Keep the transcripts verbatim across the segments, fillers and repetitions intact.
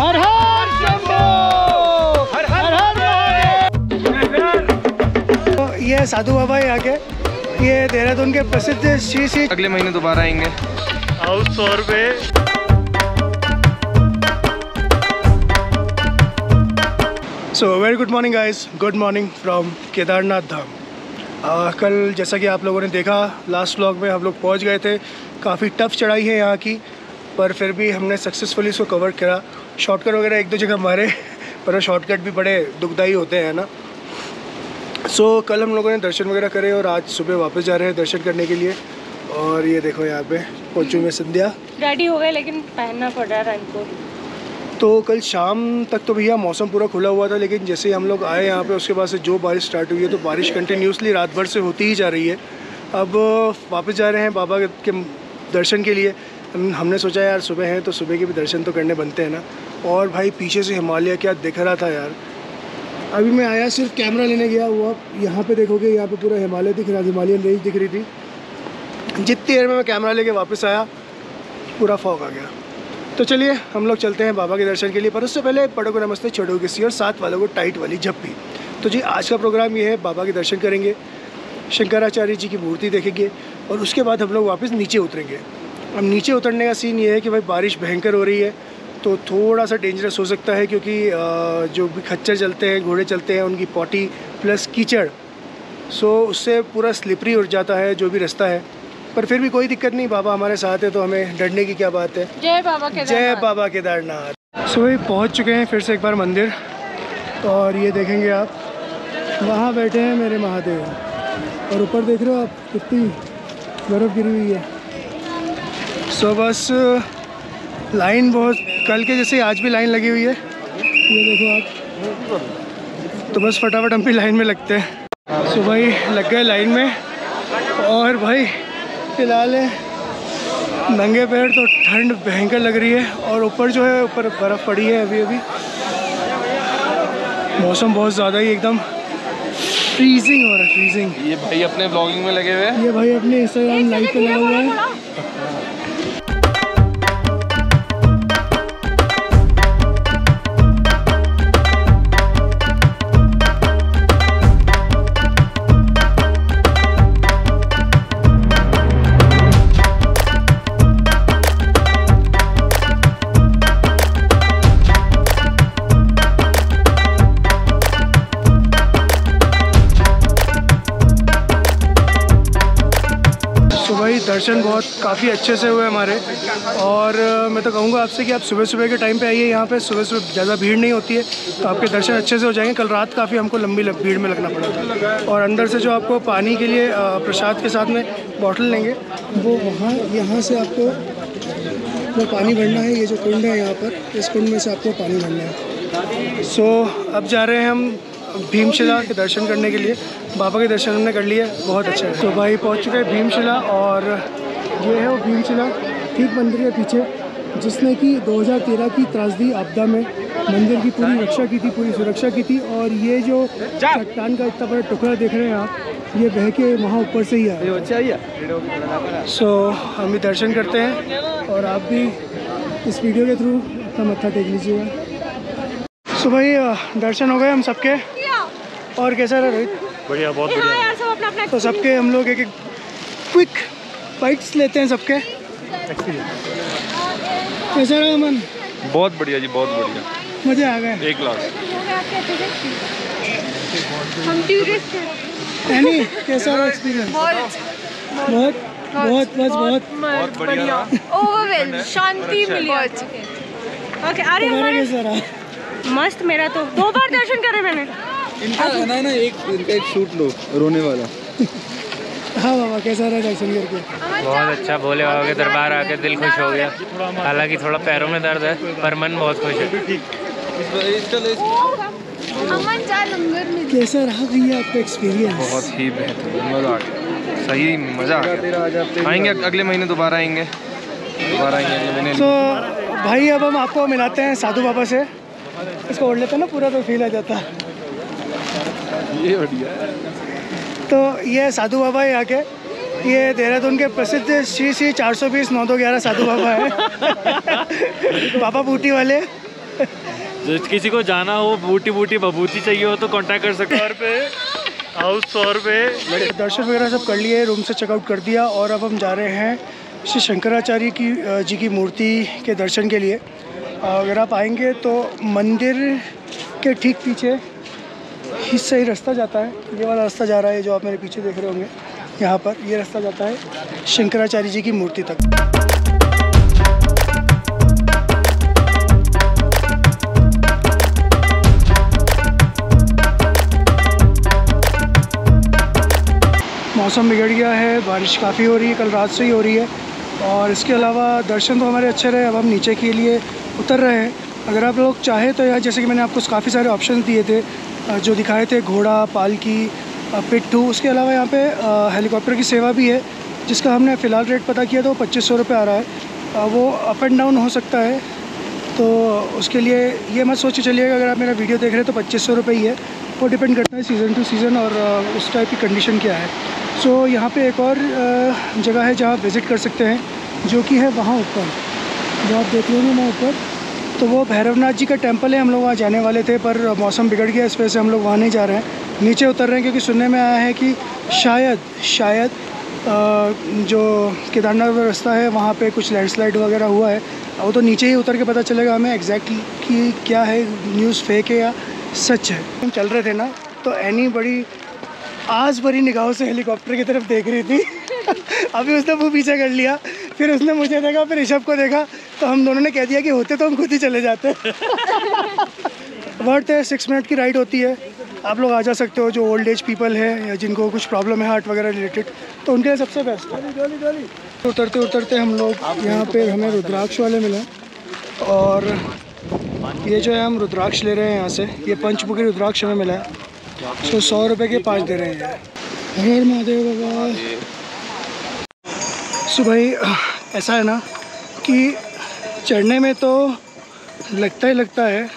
हर हर शंभो, हर हर महादेव। ये साधु बाबा यहाँ के, ये देहरादून के प्रसिद्ध श्री श्री। अगले महीने दोबारा आएंगे। आउट सौ रुपये। So very good morning guys, good morning from Kedarnath Dham. uh, कल जैसा कि आप लोगों ने देखा लास्ट व्लॉग में हम लोग पहुंच गए थे। काफ़ी टफ चढ़ाई है यहाँ की, पर फिर भी हमने सक्सेसफुली इसको कवर करा। शॉर्टकट वगैरह एक दो जगह मारे, पर वो शॉर्टकट भी बड़े दुखदाई होते हैं ना। सो so, कल हम लोगों ने दर्शन वगैरह करे और आज सुबह वापस जा रहे हैं दर्शन करने के लिए। और ये देखो यहाँ पे पहुँचू में संध्या रेडी हो गए, लेकिन पहनना पड़ रहा है इनको। तो कल शाम तक तो भैया मौसम पूरा खुला हुआ था, लेकिन जैसे ही हम लोग आए यहाँ पे उसके बाद से जो बारिश स्टार्ट हुई है, तो बारिश कंटिन्यूसली रात भर से होती ही जा रही है। अब वापस जा रहे हैं बाबा के दर्शन के लिए। हमने सोचा यार सुबह है तो सुबह के भी दर्शन तो करने बनते हैं ना। और भाई पीछे से हिमालय क्या दिख रहा था यार। अभी मैं आया सिर्फ कैमरा लेने गया, वो आप यहाँ पर देखोगे यहाँ पर पूरा हिमालय दिख रहा था, हिमालयन रेंज दिख रही थी। जितनी देर में मैं कैमरा लेके वापस आया पूरा फॉग आ गया। तो चलिए हम लोग चलते हैं बाबा के दर्शन के लिए, पर उससे पहले बड़ों को नमस्ते, छोटों को किसी और साथ वालों को टाइट वाली झप्पी। तो जी आज का प्रोग्राम ये है, बाबा के दर्शन करेंगे, शंकराचार्य जी की मूर्ति देखेंगे और उसके बाद हम लोग वापस नीचे उतरेंगे। अब नीचे उतरने का सीन ये है कि भाई बारिश भयंकर हो रही है, तो थोड़ा सा डेंजरस हो सकता है, क्योंकि जो भी खच्चर चलते हैं, घोड़े चलते हैं, उनकी पॉटी प्लस कीचड़, सो उससे पूरा स्लिपरी उठ जाता है जो भी रास्ता है। पर फिर भी कोई दिक्कत नहीं, बाबा हमारे साथ है तो हमें डरने की क्या बात है। जय बाबा केदारनाथ, जय बाबा केदारनाथ। सो ये पहुंच चुके हैं फिर से एक बार मंदिर, और ये देखेंगे आप वहाँ बैठे हैं मेरे महादेव। और ऊपर देख रहे हो आप कितनी बर्फ़ गिरी हुई है। सो बस लाइन बहुत कल के जैसे आज भी लाइन लगी हुई है, ये देखो आप। तो बस फटाफट हम भी लाइन में लगते हैं। सो भाई लग गए लाइन में, और भाई फिलहाल नंगे पैर, तो ठंड भयंकर लग रही है। और ऊपर जो है ऊपर बर्फ़ पड़ी है अभी अभी। मौसम बहुत ज़्यादा ही एकदम फ्रीजिंग हो रहा है, फ्रीजिंग। ये भाई अपने ब्लॉगिंग में लगे हुए हैं, ये भाई अपने इंस्टाग्राम लाइव पे लगे हुए हैं। दर्शन बहुत काफ़ी अच्छे से हुए हमारे। और मैं तो कहूँगा आपसे कि आप सुबह सुबह के टाइम पे आइए, यहाँ पे सुबह सुबह ज़्यादा भीड़ नहीं होती है, तो आपके दर्शन अच्छे से हो जाएंगे। कल रात काफ़ी हमको लंबी भीड़ में लगना पड़ा था। और अंदर से जो आपको पानी के लिए प्रसाद के साथ में बॉटल लेंगे, वो वहाँ यहाँ से आपको वो पानी भरना है। ये जो कुंड है यहाँ पर, इस कुंड में से आपको पानी भरना है। सो अब जा रहे हैं हम भीमशिला के दर्शन करने के लिए। बाबा के दर्शन हमने कर लिए, बहुत अच्छा है। तो भाई पहुंच चुके हैं भीमशिला, और ये है वो भीमशिला ठीक मंदिर के पीछे, जिसने कि दो हज़ार तेरह की त्रासदी आपदा में मंदिर की पूरी रक्षा की थी, पूरी सुरक्षा की थी। और ये जो चट्टान का इतना बड़ा टुकड़ा देख रहे हैं आप, ये बह के वहाँ ऊपर से ही आया। सो हम भी दर्शन करते हैं, और आप भी इस वीडियो के थ्रू अपना मत्था टेक लीजिएगा। सो भाई दर्शन हो गए हम सबके। और कैसा रहा रोहित? बढ़िया, बहुत बढ़िया। सब अपना अपना तो सबके हम लोग एक एक क्विक बाइट्स लेते हैं सबके। कैसा रहा अमन? बहुत बढ़िया जी, बहुत बढ़िया, मज़े आ गए। एक लाख हम टूरिस्ट हैं। नहीं, कैसा रहा एक्सपीरियंस? बहुत बहुत बस बहुत बढ़िया, ओवरवेल, शांति मिली। ओके, अरे हमारे कैसा रहा? मस्त। मेरा तो दो बार दर्शन करे मैंने। इनका ना ना एक इनका एक शूट लो रोने वाला। हाँ बाबा, कैसा रहा दर्शन करके? बहुत अच्छा, भोले बाबा के दरबार आके दिल खुश हो गया। हालांकि थोड़ा पैरों में दर्द है, पर मन बहुत खुश है। कैसा रहा भैया आपका एक्सपीरियंस? बहुत ही बेहतरीन, मज़ा आ गया, सही मज़ा आ गया। आएंगे अगले महीने, दोबारा आएंगे, दोबारा आएंगे। तो भाई अब हम आपको मिलाते हैं साधु बाबा से। इसको ओढ़ लेते ना पूरा, तो फील आ जाता है। ये बढ़िया। तो ये साधु बाबा है यहाँ के, ये देहरादून के प्रसिद्ध श्री श्री चार सौ बीस नौ दो ग्यारह साधु बाबा है। बाबा बूटी वाले। जो किसी को जाना हो, बूटी बूटी बबूती चाहिए हो तो कांटेक्ट कर सकते हैं। हाउस सौ रुपये। दर्शन वगैरह सब कर लिए, रूम से चेकआउट कर दिया और अब हम जा रहे हैं श्री शंकराचार्य की जी की मूर्ति के दर्शन के लिए। अगर आप आएंगे तो मंदिर के ठीक पीछे इससे ही रास्ता जाता है, ये वाला रास्ता जा रहा है जो आप मेरे पीछे देख रहे होंगे, यहाँ पर ये रास्ता जाता है शंकराचार्य जी की मूर्ति तक। मौसम बिगड़ गया है, बारिश काफ़ी हो रही है, कल रात से ही हो रही है। और इसके अलावा दर्शन तो हमारे अच्छे रहे, अब हम नीचे के लिए उतर रहे हैं। अगर आप लोग चाहे तो यहाँ जैसे कि मैंने आपको काफ़ी सारे ऑप्शन दिए थे, जो दिखाए थे घोड़ा, पालकी, पिट्ठू, उसके अलावा यहाँ पे हेलीकॉप्टर की सेवा भी है जिसका हमने फ़िलहाल रेट पता किया तो पच्चीस सौ रुपये आ रहा है। आ, वो अप एंड डाउन हो सकता है, तो उसके लिए ये मत सोच चलिएगा। अगर आप मेरा वीडियो देख रहे हैं तो पच्चीस सौ रुपये ही है, वो डिपेंड करता है सीज़न टू सीज़न और उस टाइप की कंडीशन क्या है। सो so, यहाँ पे एक और जगह है जहाँ विज़िट कर सकते हैं, जो कि है वहाँ ऊपर, जो आप देख लेंगे वहाँ ऊपर, तो वो भैरवनाथ जी का टेम्पल है। हम लोग वहाँ जाने वाले थे पर मौसम बिगड़ गया, इस वजह से हम लोग वहाँ नहीं जा रहे हैं, नीचे उतर रहे हैं। क्योंकि सुनने में आया है कि शायद शायद आ, जो केदारनाथ रास्ता है वहाँ पे कुछ लैंडस्लाइड वगैरह हुआ है, वो तो नीचे ही उतर के पता चलेगा हमें एग्जैक्टली कि क्या है, न्यूज़ फेक है या सच है। हम चल रहे थे ना तो एनी बड़ी आस भरी निगाहों से हेलीकॉप्टर की तरफ देख रही थी अभी उसने वो पीछे कर लिया, फिर उसने मुझे देखा, फिर ऋषभ को देखा, तो हम दोनों ने कह दिया कि होते तो हम खुद ही चले जाते वर्थ है, सिक्स मिनट की राइड होती है, आप लोग आ जा सकते हो। जो ओल्ड एज पीपल है या जिनको कुछ प्रॉब्लम है हार्ट वगैरह रिलेटेड, तो उनके लिए सबसे बेस्ट है। उतरते उतरते हम लोग यहाँ पे हमें रुद्राक्ष वाले मिले और ये जो है हम रुद्राक्ष ले रहे हैं यहाँ से, ये पंचमुखी रुद्राक्ष हमें मिला है, सो सौ रुपये के पाँच दे रहे हैं। हर महादेव बाबा। सो भाई ऐसा है ना कि चढ़ने में तो लगता ही लगता है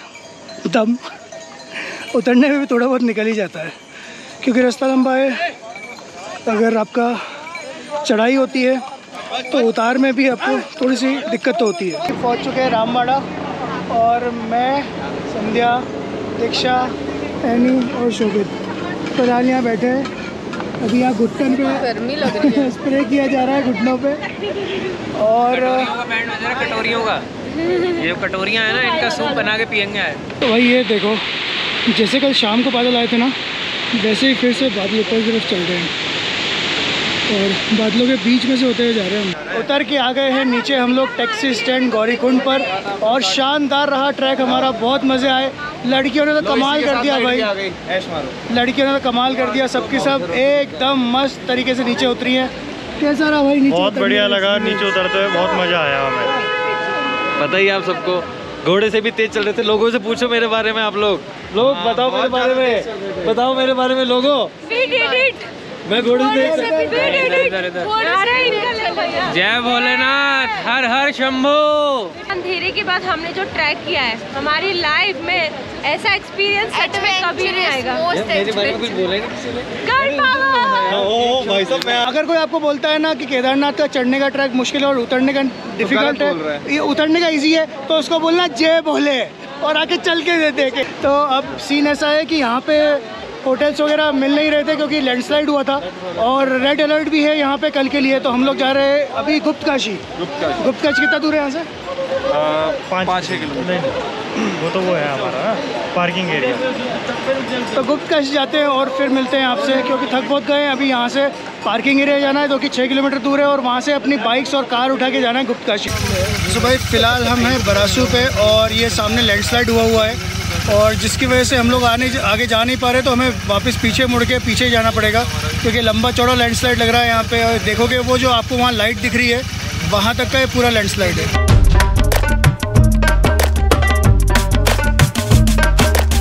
दम, उतरने में भी थोड़ा बहुत निकल ही जाता है क्योंकि रास्ता लंबा है। अगर आपका चढ़ाई होती है तो उतार में भी आपको थोड़ी सी दिक्कत तो होती है। पहुंच चुके हैं रामवाड़ा और मैं, संध्या, दीक्षा, एनी और शोभित फिलहाल यहाँ बैठे हैं। अभी यहाँ घुटन पे स्प्रे किया जा रहा है, घुटनों पे। और कटोरियों का ये कटोरियाँ हैं ना, इनका सूप बना के पियेंगे। तो भाई ये देखो, जैसे कल शाम को बादल आए थे ना, वैसे ही फिर से बादल ऊपर की तरफ चल रहे हैं और बादलों के बीच में से होते हुए जा रहे हैं। उतर के आ गए हैं नीचे हम लोग टैक्सी स्टैंड गौरीकुंड पर, और शानदार रहा ट्रैक हमारा, बहुत मज़े आए। लड़कियों ने तो कमाल कर दिया भाई, लड़कियों ने तो कमाल कर दिया, सबकी सब एकदम मस्त तरीके से नीचे उतरी है। कैसा रहा भाई? बहुत बढ़िया लगा, नीचे उतरते हुए बहुत मज़ा आया हमें। पता ही आप सबको, घोड़े से भी तेज चल रहे थे। लोगों से पूछो मेरे बारे में, आप लोग लोग बताओ मेरे बारे में, बताओ मेरे बारे में लोगों। मैं घोड़े से जय भोलेनाथ, हर हर शंभो। अंधेरे के बाद हमने जो ट्रैक किया है, हमारी लाइफ में ऐसा एक्सपीरियंस सच में कभी नहीं आएगा। भाई साहब, अगर कोई आपको बोलता है ना कि केदारनाथ का चढ़ने का ट्रैक मुश्किल है और उतरने का डिफिकल्ट है, ये उतरने का इजी है, तो उसको बोलना जय भोले और आके चल के दे देखे। तो अब सीन ऐसा है कि यहाँ पे होटल्स वगैरह मिल नहीं रहे थे क्योंकि लैंडस्लाइड हुआ था और रेड अलर्ट भी है यहाँ पे कल के लिए। तो हम लोग जा रहे हैं अभी गुप्तकाशी। गुप्तकाशी कितना दूर है यहाँ से? पाँच छः किलोमीटर। वो तो वो है हमारा पार्किंग एरिया। तो गुप्तकाशी जाते हैं और फिर मिलते हैं आपसे, क्योंकि थक बहुत गए हैं। अभी यहाँ से पार्किंग एरिया जाना है जो कि छः किलोमीटर दूर है और वहाँ से अपनी बाइक्स और कार उठा के जाना है गुप्तकाशी। सो भाई फिलहाल हम हैं बरासू पे और ये सामने लैंडस्लाइड हुआ हुआ है और जिसकी वजह से हम लोग आने आगे जा नहीं पा रहे, तो हमें वापस पीछे मुड़ के पीछे जाना पड़ेगा क्योंकि लंबा चौड़ा लैंडस्लाइड लग रहा है यहाँ पे। और देखोगे वो जो आपको वहाँ लाइट दिख रही है, वहाँ तक का ये पूरा लैंडस्लाइड है।